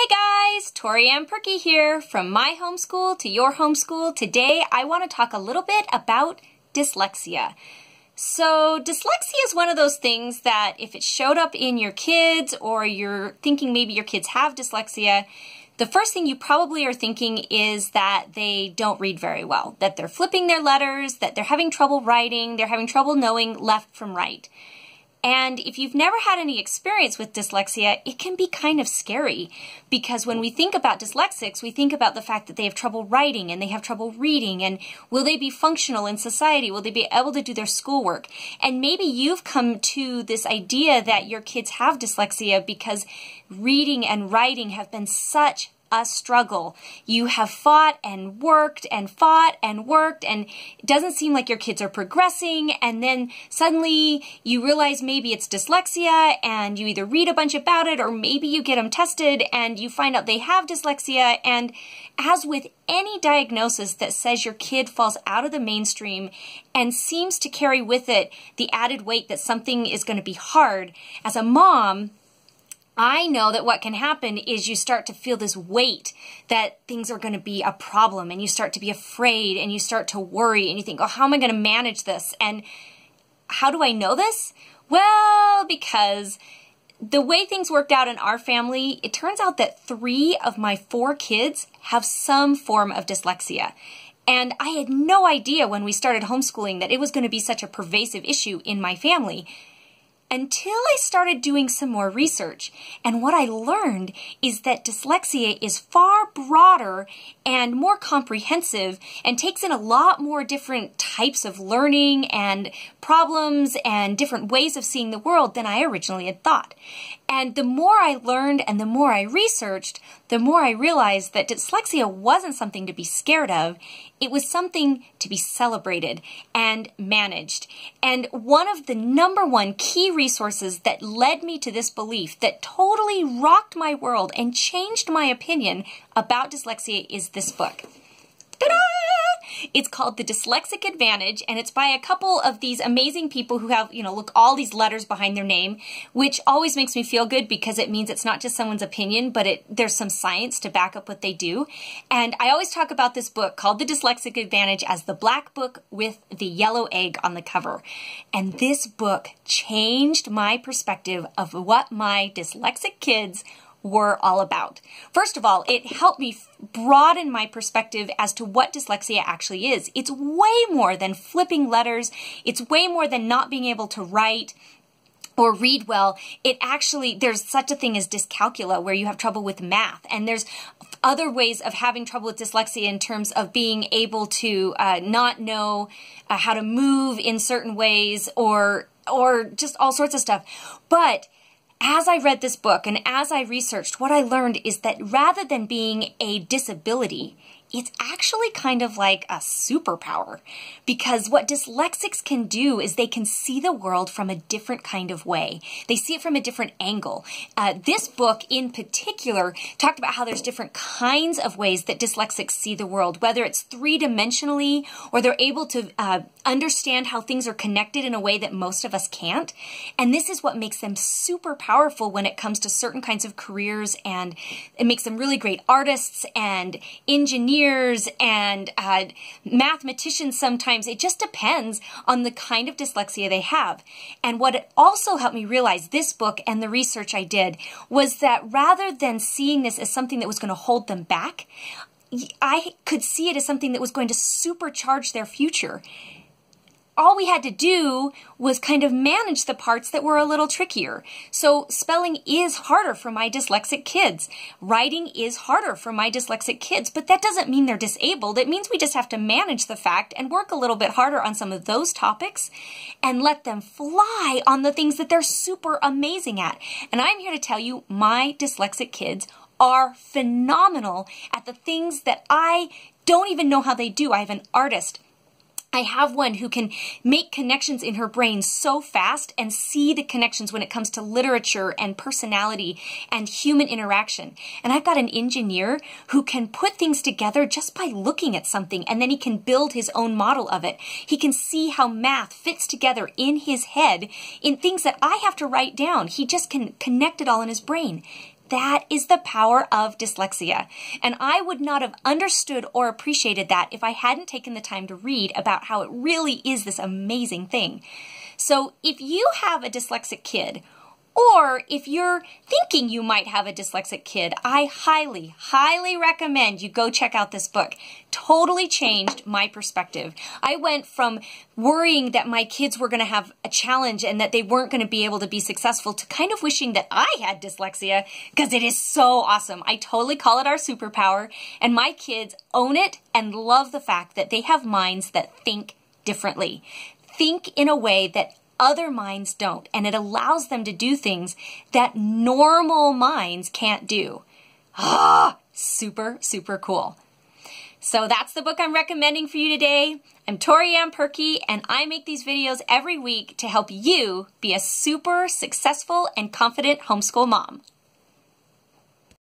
Hey guys, ToriAnn Perkey here from my homeschool to your homeschool. Today I want to talk a little bit about dyslexia. So dyslexia is one of those things that if it showed up in your kids or you're thinking maybe your kids have dyslexia, the first thing you probably are thinking is that they don't read very well, that they're flipping their letters, that they're having trouble writing, they're having trouble knowing left from right. And if you've never had any experience with dyslexia, it can be kind of scary because when we think about dyslexics, we think about the fact that they have trouble writing and they have trouble reading and will they be functional in society? Will they be able to do their schoolwork? And maybe you've come to this idea that your kids have dyslexia because reading and writing have been such a struggle. You have fought and worked and it doesn't seem like your kids are progressing, and then suddenly you realize maybe it's dyslexia and you either read a bunch about it or maybe you get them tested and you find out they have dyslexia. And as with any diagnosis that says your kid falls out of the mainstream and seems to carry with it the added weight that something is going to be hard, as a mom, I know that what can happen is you start to feel this weight that things are going to be a problem, and you start to be afraid and you start to worry and you think, oh, how am I going to manage this? And how do I know this? Well, because the way things worked out in our family, it turns out that 3 of my 4 kids have some form of dyslexia. And I had no idea when we started homeschooling that it was going to be such a pervasive issue in my family, until I started doing some more research. And what I learned is that dyslexia is far broader and more comprehensive and takes in a lot more different types of learning and problems and different ways of seeing the world than I originally had thought. And the more I learned and the more I researched, the more I realized that dyslexia wasn't something to be scared of. It was something to be celebrated and managed. And one of the #1 key resources that led me to this belief that totally rocked my world and changed my opinion about dyslexia is this book. Ta-da! It's called The Dyslexic Advantage, and it's by a couple of these amazing people who have, look, all these letters behind their name, which always makes me feel good because it means it's not just someone's opinion, but there's some science to back up what they do. And I always talk about this book called The Dyslexic Advantage as the black book with the yellow egg on the cover. And this book changed my perspective of what my dyslexic kids were all about. First of all, it helped me broaden my perspective as to what dyslexia actually is. It's way more than flipping letters. It's way more than not being able to write or read well. It actually, there's such a thing as dyscalculia, where you have trouble with math, and there's other ways of having trouble with dyslexia in terms of being able to not know how to move in certain ways or just all sorts of stuff. But as I read this book and as I researched, what I learned is that rather than being a disability, it's actually kind of like a superpower, because what dyslexics can do is they can see the world from a different kind of way. They see it from a different angle. This book in particular talked about how there's different kinds of ways that dyslexics see the world, whether it's 3-dimensionally or they're able to understand how things are connected in a way that most of us can't. And this is what makes them super powerful when it comes to certain kinds of careers, and it makes them really great artists and engineers and mathematicians sometimes. It just depends on the kind of dyslexia they have. And what it also helped me realize, this book and the research I did, was that rather than seeing this as something that was going to hold them back, I could see it as something that was going to supercharge their future. All we had to do was kind of manage the parts that were a little trickier. So spelling is harder for my dyslexic kids. Writing is harder for my dyslexic kids, but that doesn't mean they're disabled. It means we just have to manage the fact and work a little bit harder on some of those topics and let them fly on the things that they're super amazing at. And I'm here to tell you, my dyslexic kids are phenomenal at the things that I don't even know how they do. I have an artist. I have one who can make connections in her brain so fast and see the connections when it comes to literature and personality and human interaction. And I've got an engineer who can put things together just by looking at something, and then he can build his own model of it. He can see how math fits together in his head in things that I have to write down. He just can connect it all in his brain. That is the power of dyslexia. And I would not have understood or appreciated that if I hadn't taken the time to read about how it really is this amazing thing. So if you have a dyslexic kid, or if you're thinking you might have a dyslexic kid, I highly, highly recommend you go check out this book. Totally changed my perspective. I went from worrying that my kids were going to have a challenge and that they weren't going to be able to be successful to kind of wishing that I had dyslexia, because it is so awesome. I totally call it our superpower, and my kids own it and love the fact that they have minds that think differently, think in a way that other minds don't, and it allows them to do things that normal minds can't do. Ah, super, super cool. So that's the book I'm recommending for you today. I'm ToriAnn Perkey, and I make these videos every week to help you be a super successful and confident homeschool mom.